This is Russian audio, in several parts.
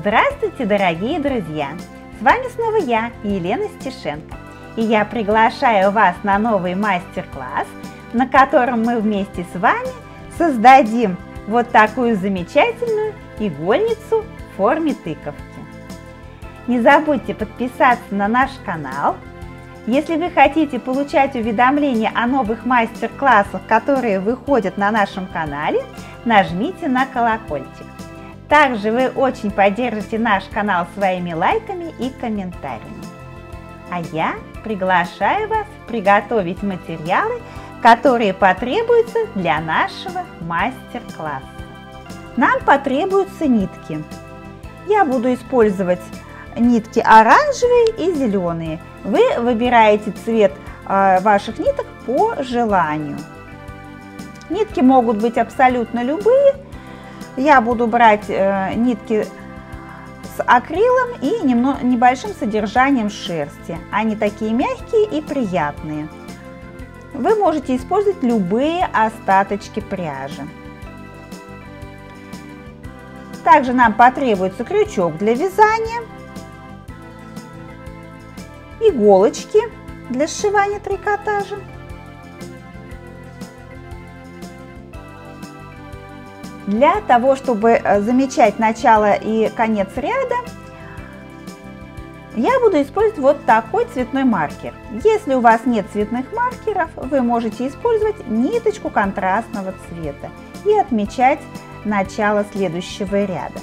Здравствуйте, дорогие друзья! С вами снова я, Елена Стешенко. И я приглашаю вас на новый мастер-класс, на котором мы вместе с вами создадим вот такую замечательную игольницу в форме тыковки. Не забудьте подписаться на наш канал. Если вы хотите получать уведомления о новых мастер-классах, которые выходят на нашем канале, нажмите на колокольчик. Также вы очень поддержите наш канал своими лайками и комментариями. А я приглашаю вас приготовить материалы, которые потребуются для нашего мастер-класса. Нам потребуются нитки. Я буду использовать нитки оранжевые и зеленые. Вы выбираете цвет ваших ниток по желанию. Нитки могут быть абсолютно любые. Я буду брать нитки с акрилом и небольшим содержанием шерсти. Они такие мягкие и приятные. Вы можете использовать любые остаточки пряжи. Также нам потребуется крючок для вязания, иголочки для сшивания трикотажа, для того, чтобы замечать начало и конец ряда. Я буду использовать вот такой цветной маркер. Если у вас нет цветных маркеров, вы можете использовать ниточку контрастного цвета и отмечать начало следующего ряда.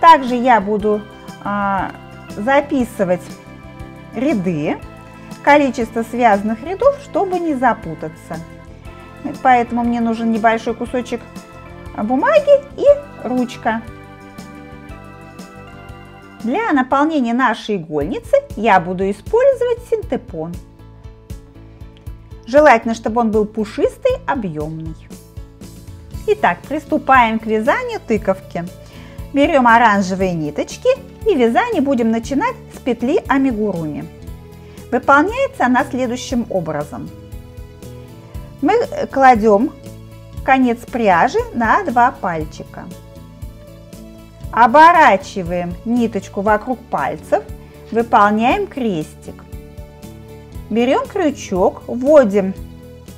Также я буду записывать ряды, количество связанных рядов, чтобы не запутаться. Поэтому мне нужен небольшой кусочек бумаги и ручка. Для наполнения нашей игольницы я буду использовать синтепон. Желательно, чтобы он был пушистый, объемный. Итак, приступаем к вязанию тыковки. Берем оранжевые ниточки и вязание будем начинать с петли амигуруми. Выполняется она следующим образом. Мы кладем конец пряжи на 2 пальчика. Оборачиваем ниточку вокруг пальцев, выполняем крестик. Берем крючок, вводим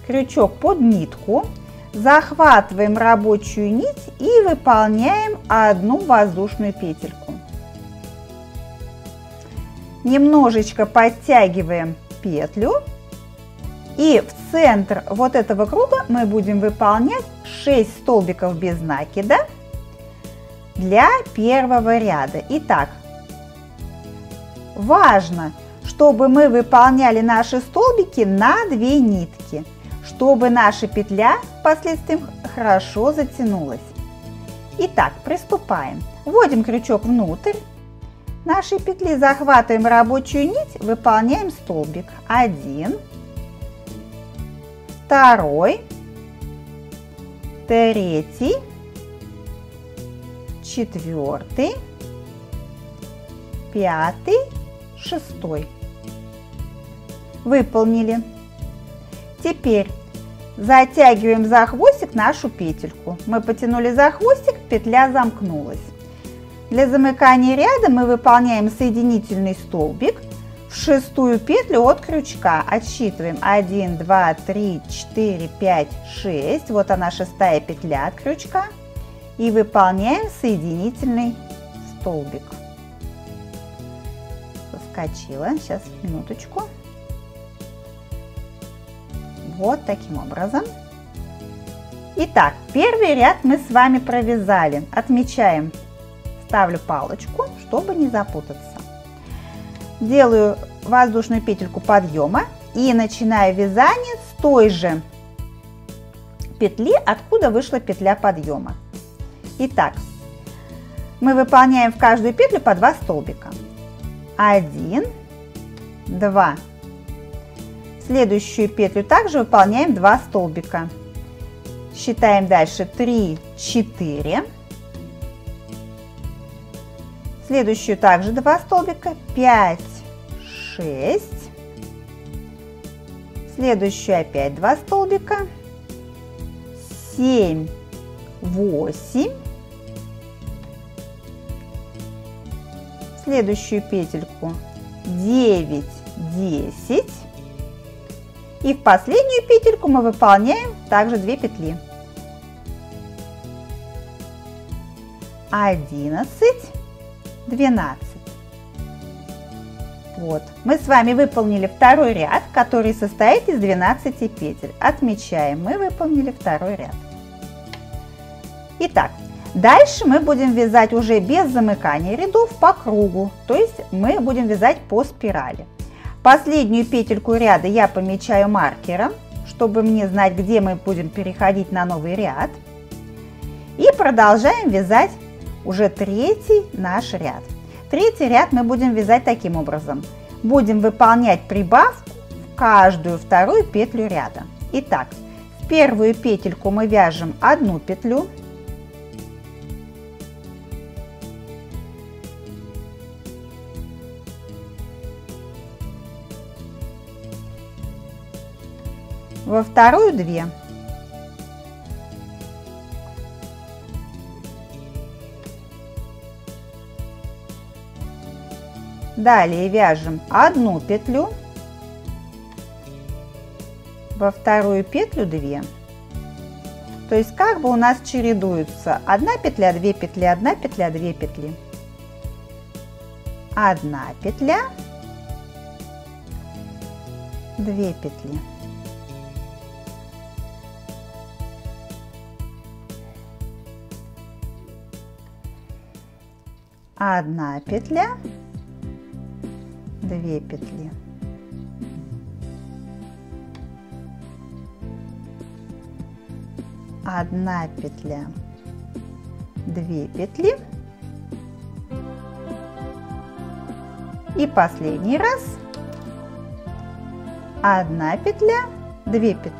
крючок под нитку, захватываем рабочую нить и выполняем 1 воздушную петельку. Немножечко подтягиваем петлю. И в центр вот этого круга мы будем выполнять 6 столбиков без накида для первого ряда. Итак, важно, чтобы мы выполняли наши столбики на 2 нитки, чтобы наша петля впоследствии хорошо затянулась. Итак, приступаем. Вводим крючок внутрь нашей петли, захватываем рабочую нить, выполняем столбик 1, 2, 3, 4, 5, 6. Выполнили. Теперь затягиваем за хвостик нашу петельку. Мы потянули за хвостик, петля замкнулась. Для замыкания ряда мы выполняем соединительный столбик. В 6-ю петлю от крючка отсчитываем 1, 2, 3, 4, 5, 6. Вот она, 6-я петля от крючка. И выполняем соединительный столбик. Соскочила. Сейчас, минуточку. Вот таким образом. Итак, первый ряд мы с вами провязали. Отмечаем. Ставлю палочку, чтобы не запутаться. Делаю воздушную петельку подъема и начинаю вязание с той же петли, откуда вышла петля подъема. Итак, мы выполняем в каждую петлю по 2 столбика. 1, 2. В следующую петлю также выполняем 2 столбика. Считаем дальше 3, 4. Следующую также 2 столбика, 5, 6, следующую опять 2 столбика, 7, 8 следующую петельку 9, 10. И в последнюю петельку мы выполняем также 2 петли. 11, 12. Вот, мы с вами выполнили второй ряд, который состоит из 12 петель. Отмечаем, мы выполнили второй ряд. Итак, дальше мы будем вязать уже без замыкания рядов по кругу, то есть мы будем вязать по спирали. Последнюю петельку ряда я помечаю маркером, чтобы мне знать, где мы будем переходить на новый ряд. И продолжаем вязать уже третий наш ряд. Третий ряд мы будем вязать таким образом. Будем выполнять прибавку в каждую вторую петлю ряда. Итак, в первую петельку мы вяжем одну петлю. Во вторую 2. Далее вяжем одну петлю, во вторую петлю 2. То есть как бы у нас чередуются 1 петля, 2 петли, 1 петля, 2 петли. 1 петля, 2 петли. Одна петля, 2 петли. Одна петля, 2 петли. И последний раз. Одна петля, 2 петли.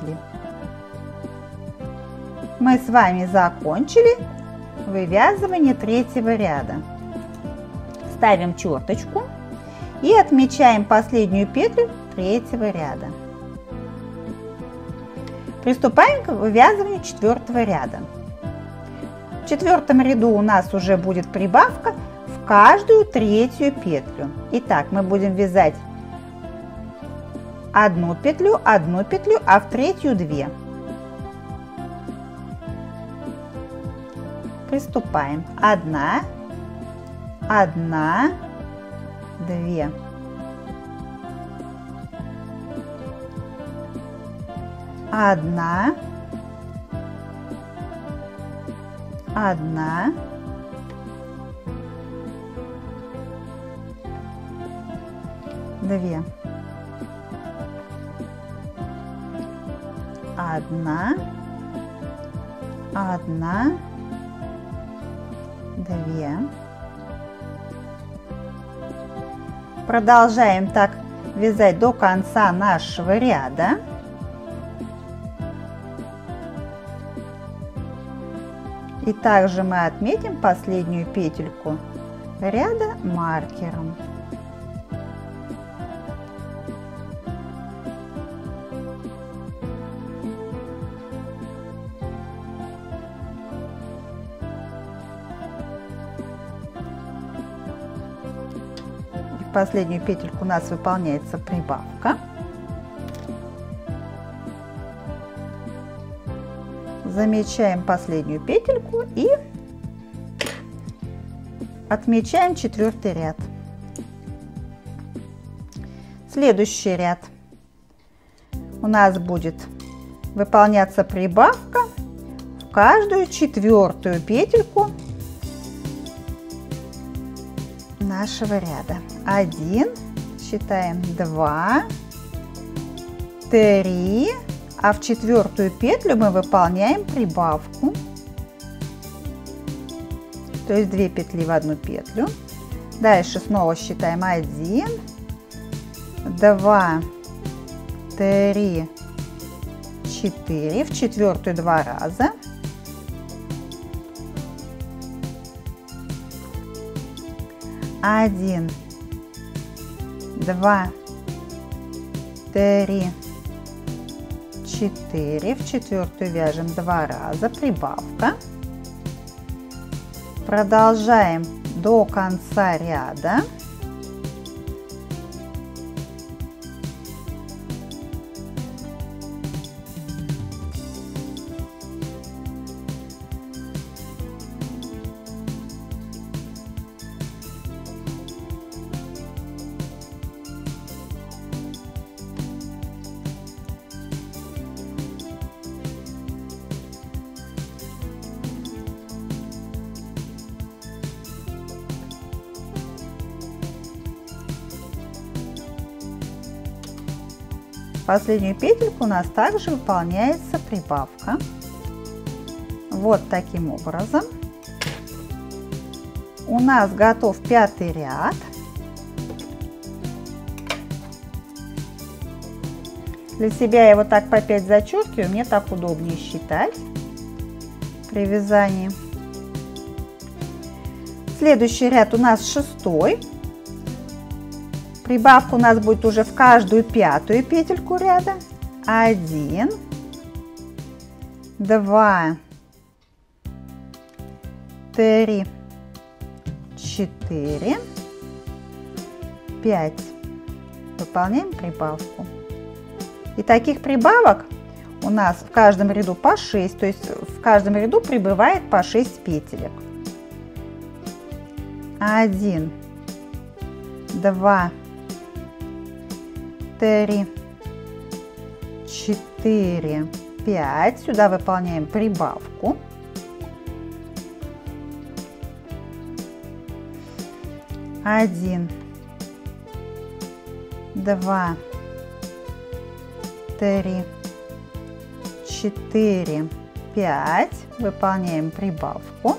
Мы с вами закончили вывязывание третьего ряда. Ставим черточку и отмечаем последнюю петлю третьего ряда. Приступаем к вывязыванию четвертого ряда. В четвертом ряду у нас уже будет прибавка в каждую третью петлю. Итак, мы будем вязать одну петлю, а в третью 2. Приступаем. 1. 1, 2. Одна, одна, две, одна, одна, две. Продолжаем так вязать до конца нашего ряда. И также мы отметим последнюю петельку ряда маркером. Последнюю петельку у нас выполняется прибавка. Замечаем последнюю петельку и отмечаем четвертый ряд. Следующий ряд у нас будет выполняться прибавка в каждую четвертую петельку нашего ряда. 1, считаем 2, 3, а в четвертую петлю мы выполняем прибавку, то есть 2 петли в одну петлю. Дальше снова считаем 1, 2, 3, 4, в четвертую 2 раза. Один, два, три, 4. В четвертую вяжем 2 раза, прибавка. Продолжаем до конца ряда. последнюю петельку у нас также выполняется прибавка. Вот таким образом. У нас готов 5-й ряд. Для себя я вот так по 5 зачеркиваю, мне так удобнее считать при вязании. Следующий ряд у нас 6-й. Прибавка у нас будет уже в каждую 5-ю петельку ряда. 1, 2, 3, 4, 5. Выполняем прибавку. И таких прибавок у нас в каждом ряду по 6, то есть в каждом ряду прибывает по 6 петелек. 1, 2, 3, 4, 5. Сюда выполняем прибавку. Один, два, три, четыре, пять. Выполняем прибавку.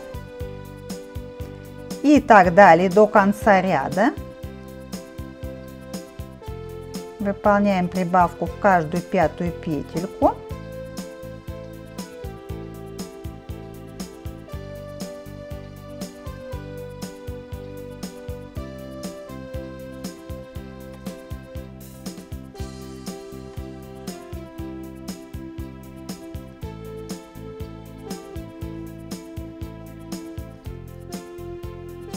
И так далее до конца ряда. Выполняем прибавку в каждую 5-ю петельку.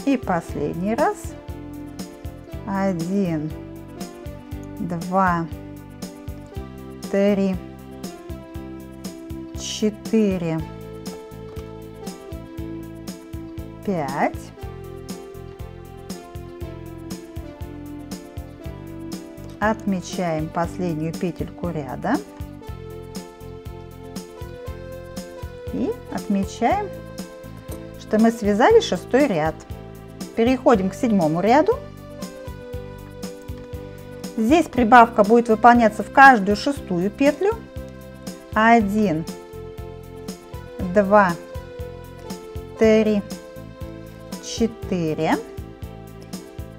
И последний раз. 1, 2, 3, 4, 5. Отмечаем последнюю петельку ряда. И отмечаем, что мы связали 6-й ряд. Переходим к 7-му ряду. Здесь прибавка будет выполняться в каждую 6-ю петлю. 1, 2, 3, 4,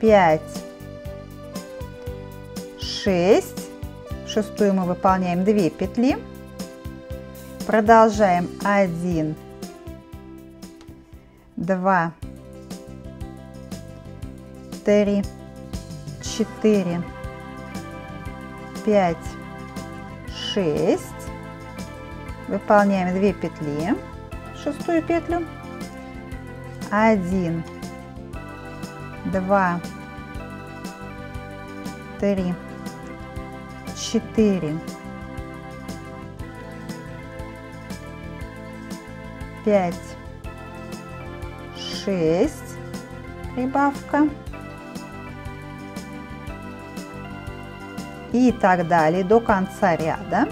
5, 6. В 6-ю мы выполняем 2 петли. Продолжаем 1, 2, 3, 4, 5, 6. Выполняем 2 петли, 6-ю петлю. 1, 2, 3, 4, 5, 6. Прибавка. И так далее до конца ряда.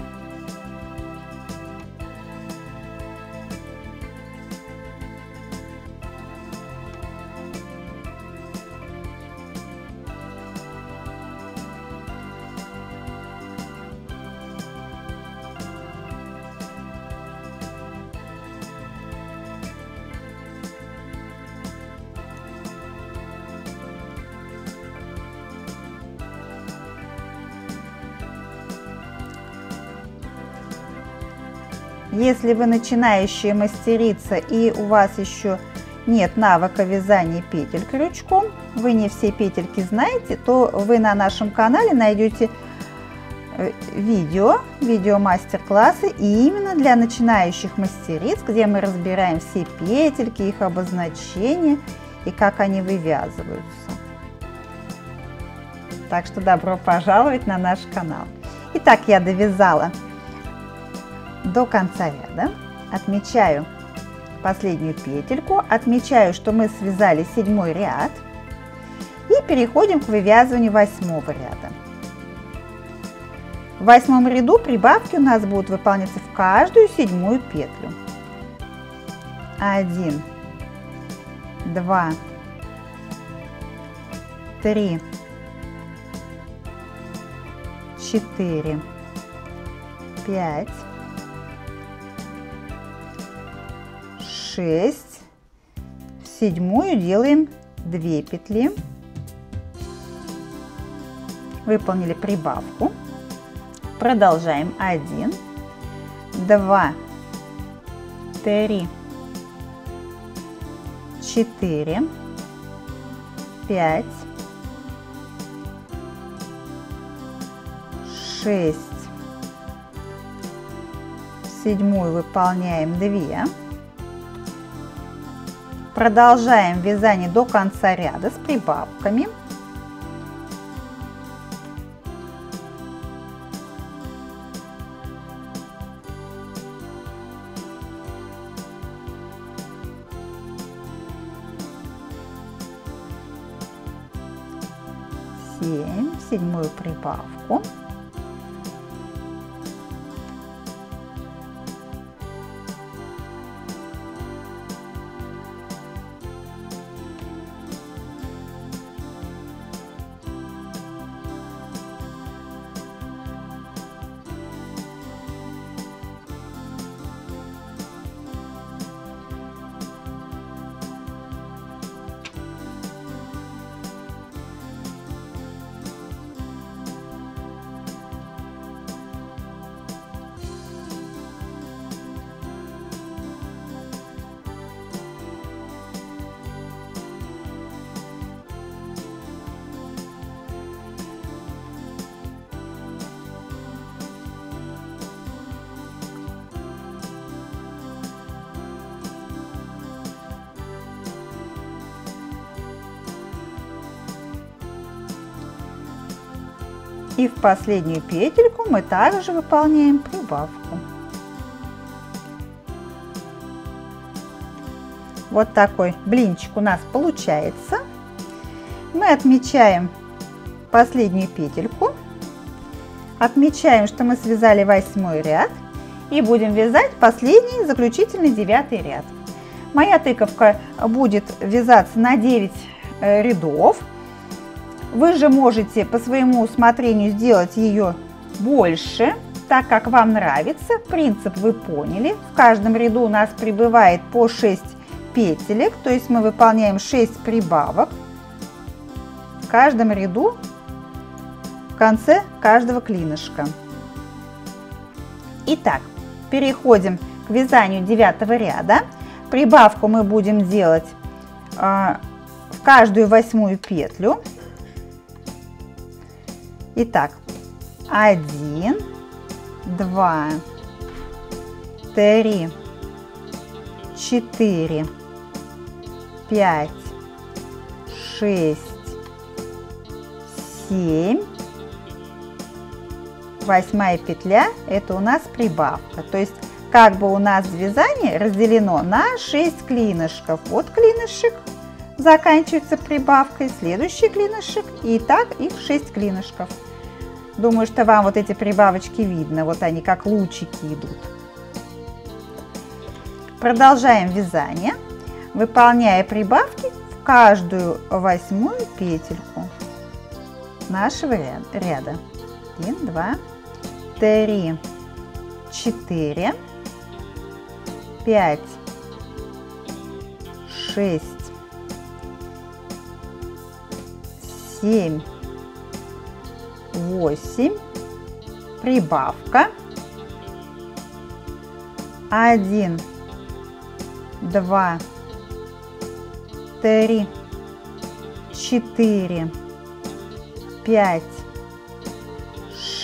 Если вы начинающая мастерица и у вас еще нет навыка вязания петель крючком, вы не все петельки знаете, то вы на нашем канале найдете видео мастер-классы именно для начинающих мастериц, где мы разбираем все петельки, их обозначения и как они вывязываются. Так что добро пожаловать на наш канал. Итак, я довязала до конца ряда, отмечаю последнюю петельку, отмечаю, что мы связали 7-й ряд и переходим к вывязыванию 8-го ряда. В 8-м ряду прибавки у нас будут выполняться в каждую 7-ю петлю. 1, 2, 3, 4, 5, 6, в седьмую делаем 2 петли, выполнили прибавку, продолжаем 1, 2, 3, 4, 5, 6, в седьмую выполняем 2, продолжаем вязание до конца ряда с прибавками. Седьмую прибавку, и в последнюю петельку мы также выполняем прибавку. Вот такой блинчик у нас получается. Мы отмечаем последнюю петельку, отмечаем, что мы связали 8 ряд, и будем вязать последний заключительный 9 ряд. Моя тыковка будет вязаться на 9 рядов. Вы же можете по своему усмотрению сделать ее больше, так как вам нравится. Принцип вы поняли. В каждом ряду у нас прибывает по 6 петелек, то есть мы выполняем 6 прибавок в каждом ряду в конце каждого клинышка. Итак, переходим к вязанию 9 ряда. Прибавку мы будем делать в каждую 8 петлю. Итак, 1, 2, 3, 4, 5, 6, 7, 8 петля, это у нас прибавка. То есть как бы у нас вязание разделено на 6 клинышков. Вот клинышек. Заканчивается прибавкой, следующий клинышек, и так их 6 клинышков. Думаю, что вам вот эти прибавочки видно, вот они как лучики идут. Продолжаем вязание, выполняя прибавки в каждую 8 петельку нашего ряда. 1, 2, 3, 4, 5, 6, 7, 8, прибавка, 1, 2, 3, 4, 5,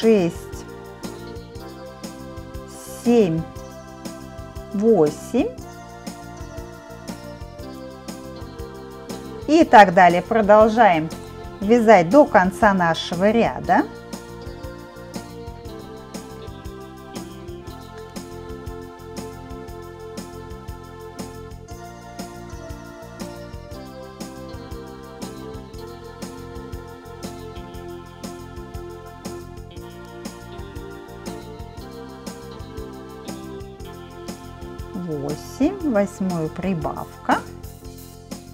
6, 7, 8 и так далее. Продолжаем вязать до конца нашего ряда. Восьмую прибавка. 9,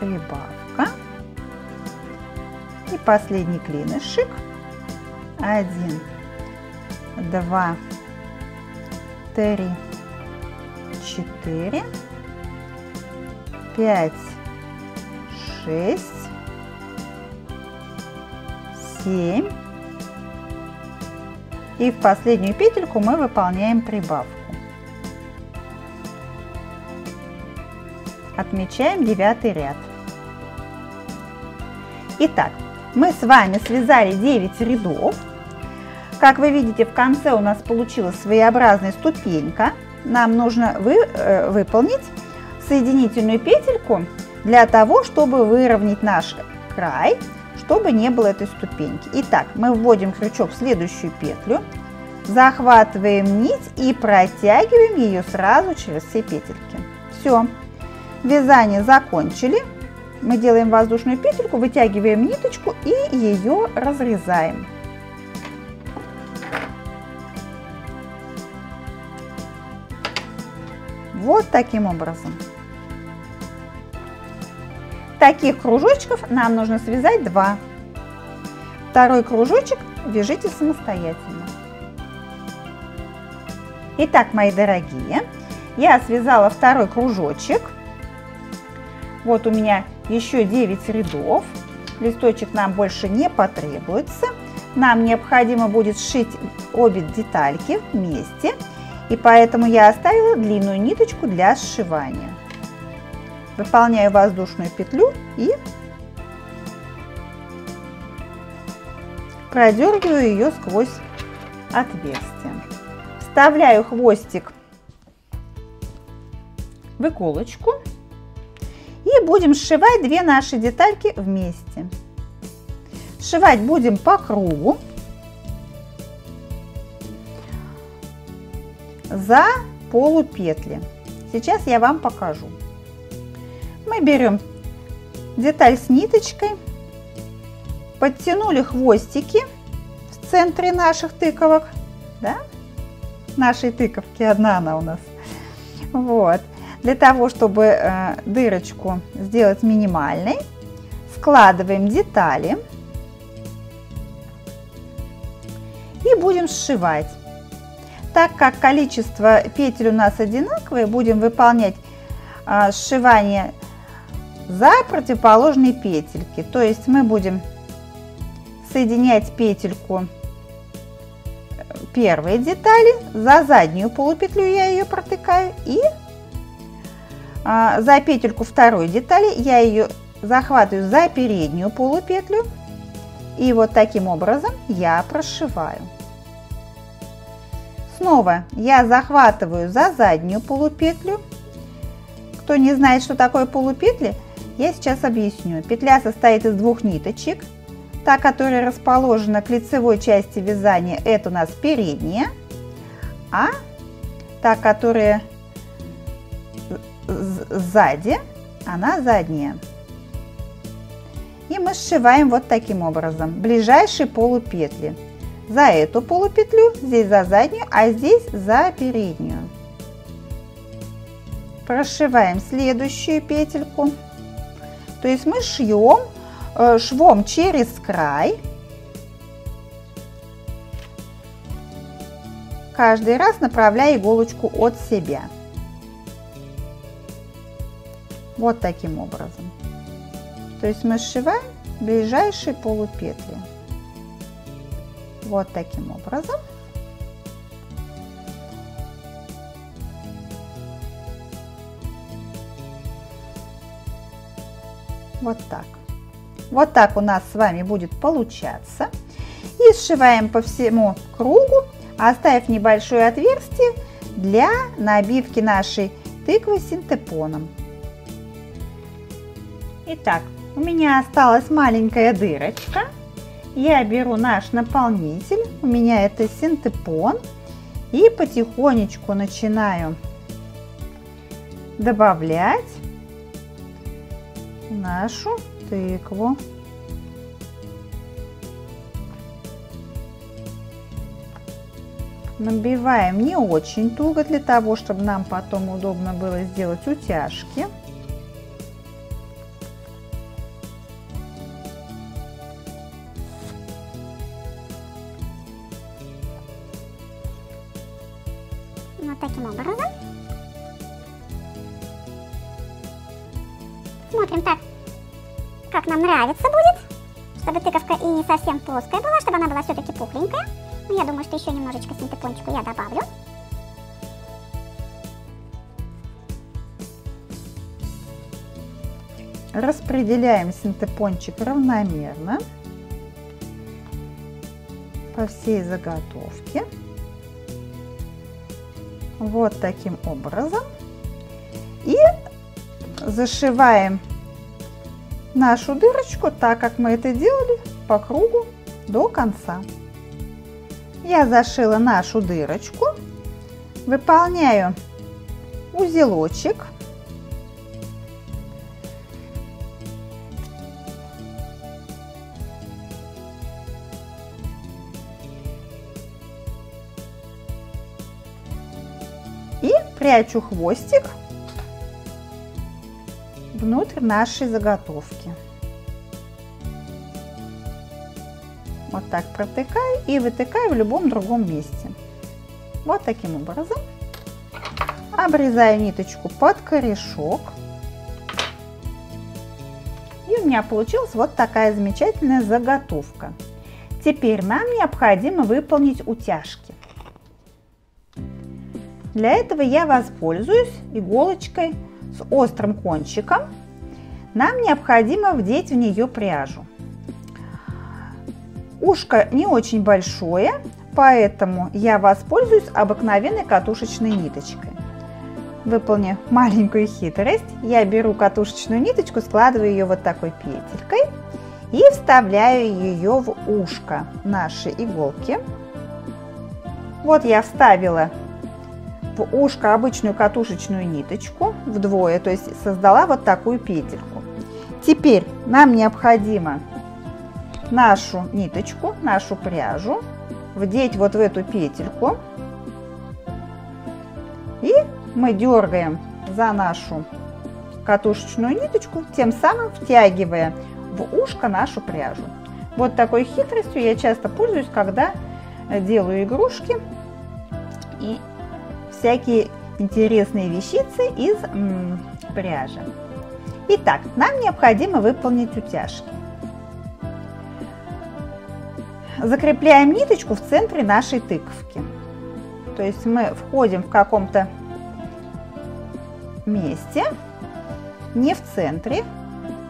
прибавка. И последний клинышек. 1, 2, 3, 4, 5, 6, 7. И в последнюю петельку мы выполняем прибавку. Отмечаем 9 ряд. Итак, мы с вами связали 9 рядов. Как вы видите, в конце у нас получилась своеобразная ступенька. Нам нужно выполнить соединительную петельку для того, чтобы выровнять наш край, чтобы не было этой ступеньки. Итак, мы вводим крючок в следующую петлю, захватываем нить и протягиваем ее сразу через все петельки. Все, вязание закончили. Мы делаем воздушную петельку, вытягиваем ниточку и ее разрезаем. Вот таким образом. Таких кружочков нам нужно связать 2. Второй кружочек вяжите самостоятельно. Итак, мои дорогие, я связала второй кружочек. Вот у меня еще 9 рядов. Листочек нам больше не потребуется. Нам необходимо будет сшить обе детальки вместе. И поэтому я оставила длинную ниточку для сшивания. Выполняю воздушную петлю и продергиваю ее сквозь отверстие. Вставляю хвостик в иголочку и будем сшивать две наши детальки вместе. Сшивать будем по кругу за полупетли. Сейчас я вам покажу. Мы берем деталь с ниточкой, подтянули хвостики в центре наших тыковок, да? Нашей тыковки одна она у нас. Вот. Для того, чтобы дырочку сделать минимальной, складываем детали и будем сшивать. Так как количество петель у нас одинаковое, будем выполнять сшивание за противоположные петельки. То есть мы будем соединять петельку первой детали, за заднюю полупетлю я ее протыкаю, и за петельку второй детали я ее захватываю за переднюю полупетлю. И вот таким образом я прошиваю. Снова я захватываю за заднюю полупетлю. Кто не знает, что такое полупетли, я сейчас объясню. Петля состоит из 2 ниточек. Та, которая расположена к лицевой части вязания, это у нас передняя. А та, которая сзади, она задняя. И мы сшиваем вот таким образом ближайшие полупетли. За эту полупетлю, здесь за заднюю, а здесь за переднюю. Прошиваем следующую петельку. То есть мы шьем швом через край. Каждый раз направляя иголочку от себя. Вот таким образом. То есть мы сшиваем ближайшие полупетли. Вот таким образом. Вот так. Вот так у нас с вами будет получаться. И сшиваем по всему кругу, оставив небольшое отверстие для набивки нашей тыквы синтепоном. Итак, у меня осталась маленькая дырочка. Я беру наш наполнитель, у меня это синтепон, и потихонечку начинаю добавлять нашу тыкву. Набиваем не очень туго, для того, чтобы нам потом удобно было сделать утяжки. примерно таким образом. Смотрим так, как нам нравится будет, чтобы тыковка и не совсем плоская была, чтобы она была все-таки пухленькая. Но я думаю, что еще немножечко синтепончику я добавлю. Распределяем синтепончик равномерно по всей заготовке. Вот таким образом. И зашиваем нашу дырочку, так как мы это делали, по кругу до конца. Я зашила нашу дырочку, выполняю узелочек. И прячу хвостик внутрь нашей заготовки. Вот так протыкаю и вытыкаю в любом другом месте. Вот таким образом. Обрезаю ниточку под корешок. И у меня получилась вот такая замечательная заготовка. Теперь нам необходимо выполнить утяжки. Для этого я воспользуюсь иголочкой с острым кончиком. Нам необходимо вдеть в нее пряжу. Ушко не очень большое, поэтому я воспользуюсь обыкновенной катушечной ниточкой. Выполнив маленькую хитрость, я беру катушечную ниточку, складываю ее вот такой петелькой и вставляю ее в ушко нашей иголки. Вот я вставила в ушко обычную катушечную ниточку вдвое, то есть создала вот такую петельку. Теперь нам необходимо нашу ниточку, нашу пряжу вдеть вот в эту петельку, и мы дергаем за нашу катушечную ниточку, тем самым втягивая в ушко нашу пряжу. Вот такой хитростью я часто пользуюсь, когда делаю игрушки и всякие интересные вещицы из пряжи. Итак, нам необходимо выполнить утяжки. Закрепляем ниточку в центре нашей тыковки. То есть мы входим в каком-то месте, не в центре,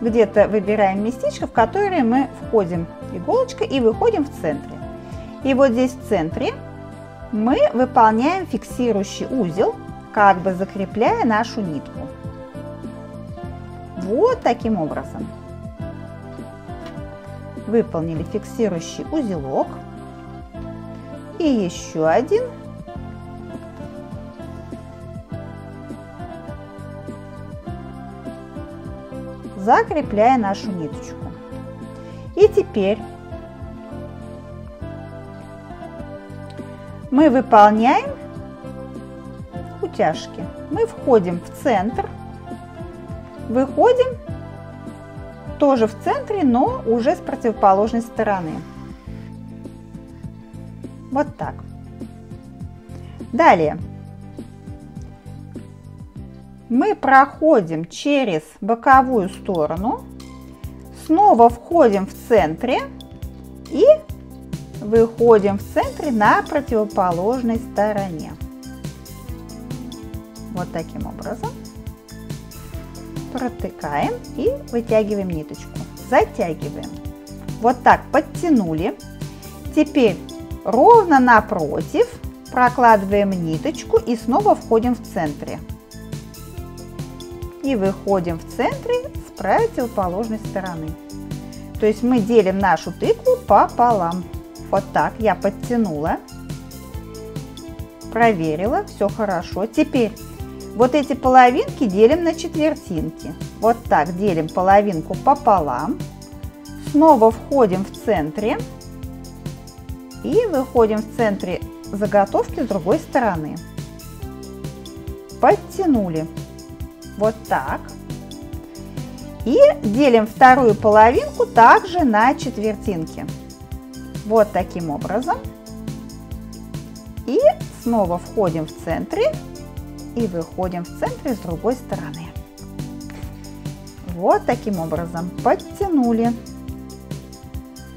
где-то выбираем местечко, в которое мы входим иголочкой и выходим в центре. И вот здесь в центре мы выполняем фиксирующий узел, как бы закрепляя нашу нитку. Вот таким образом. Выполнили фиксирующий узелок и еще один. Закрепляя нашу ниточку. И теперь мы выполняем утяжки. Мы входим в центр, выходим тоже в центре, но уже с противоположной стороны. Вот так. Далее мы проходим через боковую сторону, снова входим в центре и выходим в центре на противоположной стороне. Вот таким образом. Протыкаем и вытягиваем ниточку. Затягиваем. Вот так подтянули. Теперь ровно напротив прокладываем ниточку и снова входим в центре. И выходим в центре с противоположной стороны. То есть мы делим нашу тыкву пополам. Вот так я подтянула, проверила, все хорошо. Теперь вот эти половинки делим на четвертинки. Вот так делим половинку пополам. Снова входим в центре и выходим в центре заготовки с другой стороны. Подтянули. Вот так. И делим вторую половинку также на четвертинки. Вот таким образом. И Снова входим в центр и выходим в центр с другой стороны. Вот таким образом подтянули.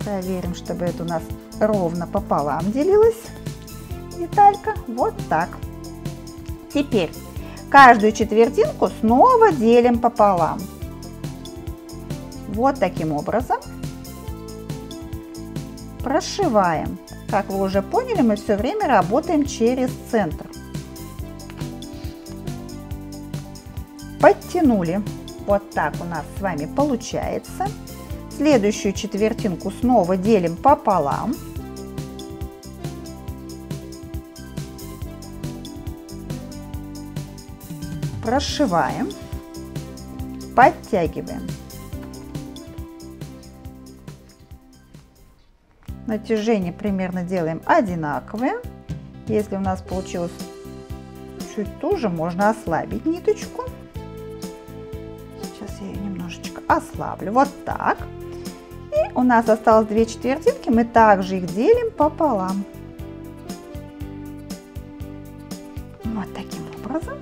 Проверим, чтобы это у нас ровно пополам делилась деталька. Вот так. Теперь каждую четвертинку снова делим пополам. Вот таким образом. Прошиваем. Как вы уже поняли, мы все время работаем через центр. Подтянули. Вот так у нас с вами получается. Следующую четвертинку снова делим пополам. Прошиваем. Подтягиваем. Натяжение примерно делаем одинаковое. Если у нас получилось чуть туже, можно ослабить ниточку. Сейчас я ее немножечко ослаблю. Вот так. И у нас осталось две четвертинки. Мы также их делим пополам. Вот таким образом.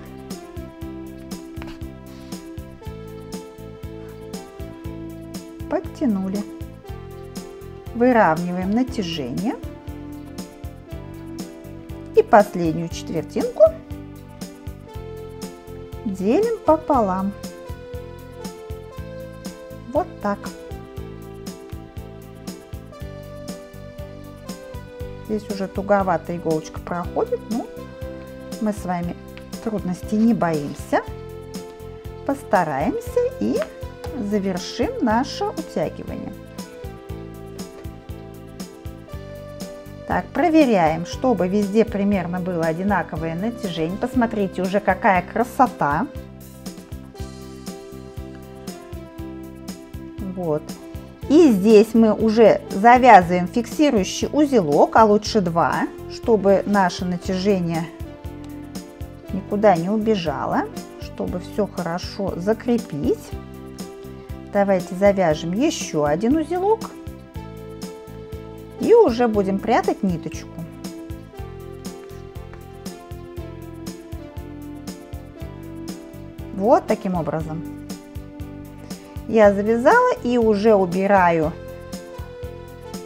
Подтянули. Выравниваем натяжение. И последнюю четвертинку делим пополам. Вот так. Здесь уже туговатая иголочка проходит, но мы с вами трудностей не боимся. Постараемся и завершим наше утягивание. Так, проверяем, чтобы везде примерно было одинаковое натяжение. Посмотрите уже, какая красота. Вот. И здесь мы уже завязываем фиксирующий узелок, а лучше два, чтобы наше натяжение никуда не убежало, чтобы все хорошо закрепить. Давайте завяжем еще один узелок. И уже будем прятать ниточку. Вот таким образом. Я завязала и уже убираю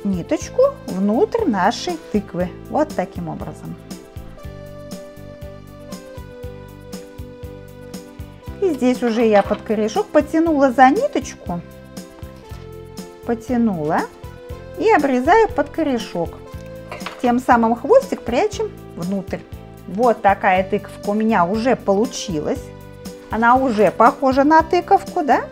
ниточку внутрь нашей тыквы. Вот таким образом. И здесь уже я под корешок потянула за ниточку. Потянула. И обрезаю под корешок. Тем самым хвостик прячем внутрь. Вот такая тыковка у меня уже получилась. Она уже похожа на тыковку, да?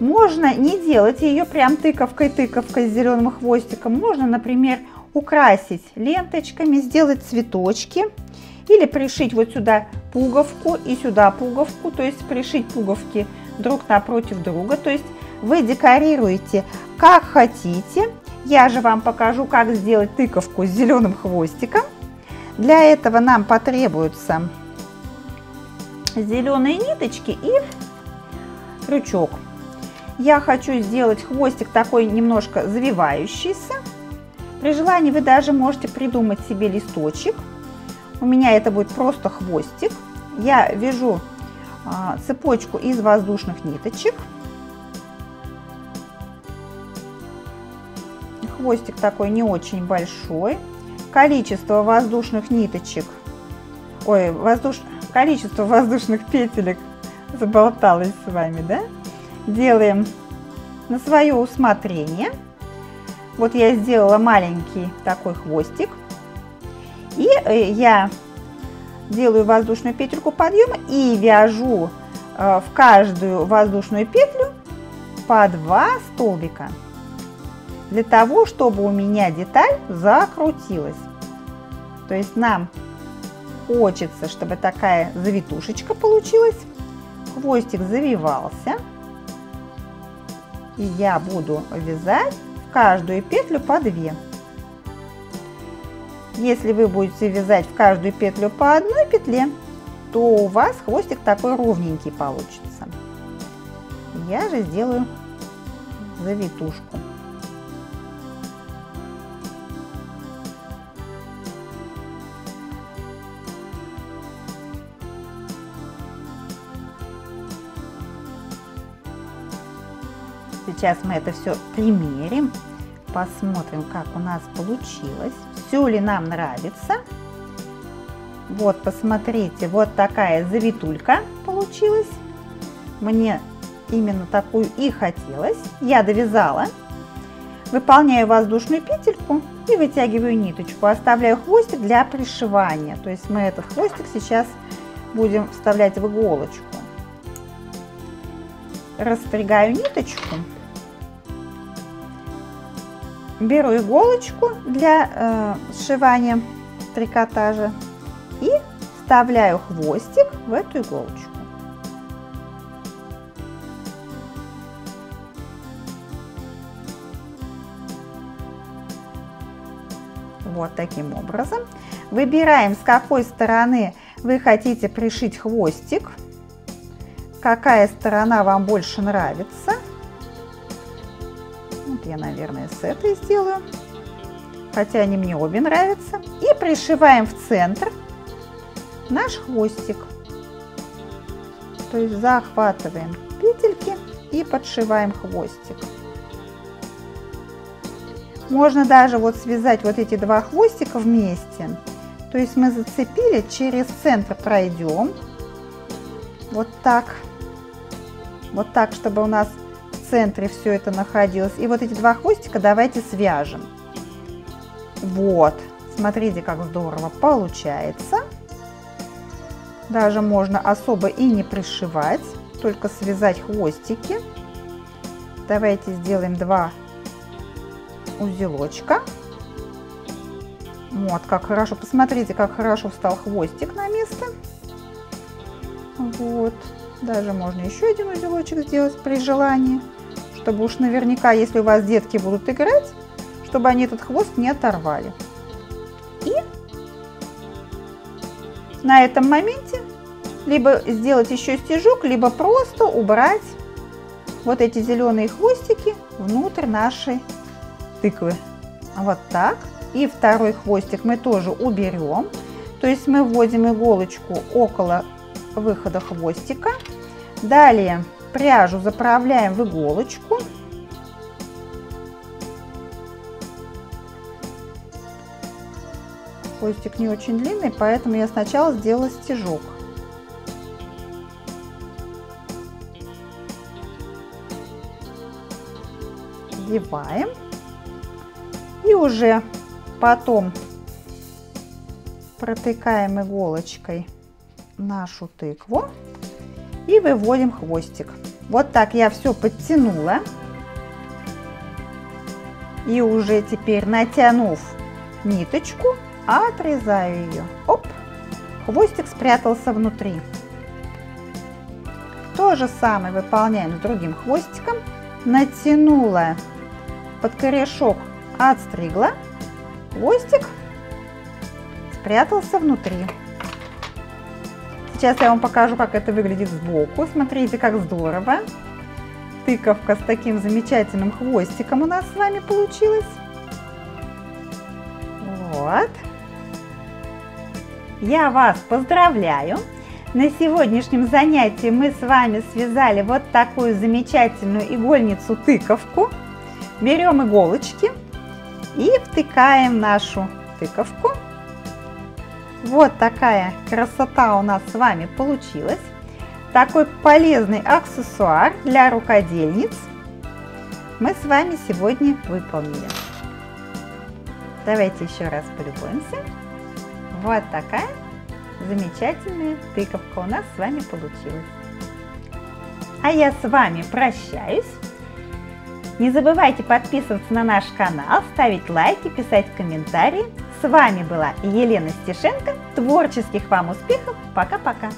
Можно не делать ее прям тыковкой-тыковкой с зеленым хвостиком. Можно, например, украсить ленточками, сделать цветочки. Или пришить вот сюда пуговку и сюда пуговку. То есть пришить пуговки друг напротив друга. То есть вы декорируете как хотите. Я же вам покажу, как сделать тыковку с зеленым хвостиком. Для этого нам потребуются зеленые ниточки и крючок. Я хочу сделать хвостик такой немножко завивающийся. При желании вы даже можете придумать себе листочек. У меня это будет просто хвостик. Я вяжу цепочку из воздушных ниточек. Хвостик такой не очень большой. Количество воздушных ниточек, количество воздушных петелек заболталось с вами, да? Делаем на свое усмотрение. Вот я сделала маленький такой хвостик. И я делаю воздушную петельку подъема и вяжу в каждую воздушную петлю по 2 столбика. Для того, чтобы у меня деталь закрутилась. То есть нам хочется, чтобы такая завитушечка получилась. Хвостик завивался. И я буду вязать в каждую петлю по 2. Если вы будете вязать в каждую петлю по 1 петле, то у вас хвостик такой ровненький получится. Я же сделаю завитушку. Сейчас мы это все примерим, посмотрим, как у нас получилось, все ли нам нравится. Вот, посмотрите, вот такая завитулька получилась. Мне именно такую и хотелось. Я довязала. Выполняю воздушную петельку и вытягиваю ниточку. Оставляю хвостик для пришивания. То есть мы этот хвостик сейчас будем вставлять в иголочку. Распрягаю ниточку. Беру иголочку для сшивания трикотажа. И вставляю хвостик в эту иголочку. Вот таким образом. Выбираем, с какой стороны вы хотите пришить хвостик, какая сторона вам больше нравится. Вот я, наверное, с этой сделаю, хотя они мне обе нравятся. И пришиваем в центр наш хвостик, то есть захватываем петельки и подшиваем хвостик. Можно даже вот связать вот эти два хвостика вместе, то есть мы зацепили, через центр пройдем вот так, чтобы у нас в центре все это находилось. И вот эти два хвостика давайте свяжем. Вот, смотрите, как здорово получается. Даже можно особо и не пришивать, только связать хвостики. Давайте сделаем два узелочка. Вот как хорошо, посмотрите, как хорошо встал хвостик на место. Вот, даже можно еще один узелочек сделать при желании, чтобы уж наверняка, если у вас детки будут играть, чтобы они этот хвост не оторвали. И на этом моменте либо сделать еще стежок, либо просто убрать вот эти зеленые хвостики внутрь нашей тыквы. Вот так. И второй хвостик мы тоже уберем. То есть мы вводим иголочку около выхода хвостика. Далее пряжу заправляем в иголочку. Хвостик не очень длинный, поэтому я сначала сделала стежок. Вдеваем. И уже потом протыкаем иголочкой нашу тыкву и выводим хвостик. Вот так я все подтянула. И уже теперь, натянув ниточку, отрезаю ее. Оп! Хвостик спрятался внутри. То же самое выполняем с другим хвостиком. Натянула под корешок, отстригла. Хвостик спрятался внутри. Сейчас я вам покажу, как это выглядит сбоку. Смотрите, как здорово. Тыковка с таким замечательным хвостиком у нас с вами получилась. Вот. Я вас поздравляю! На сегодняшнем занятии мы с вами связали вот такую замечательную игольницу-тыковку. Берем иголочки и втыкаем нашу тыковку. Вот такая красота у нас с вами получилась. Такой полезный аксессуар для рукодельниц мы с вами сегодня выполнили. Давайте еще раз полюбуемся. Вот такая замечательная тыковка у нас с вами получилась. А я с вами прощаюсь. Не забывайте подписываться на наш канал, ставить лайки, писать комментарии. С вами была Елена Стешенко. Творческих вам успехов. Пока-пока.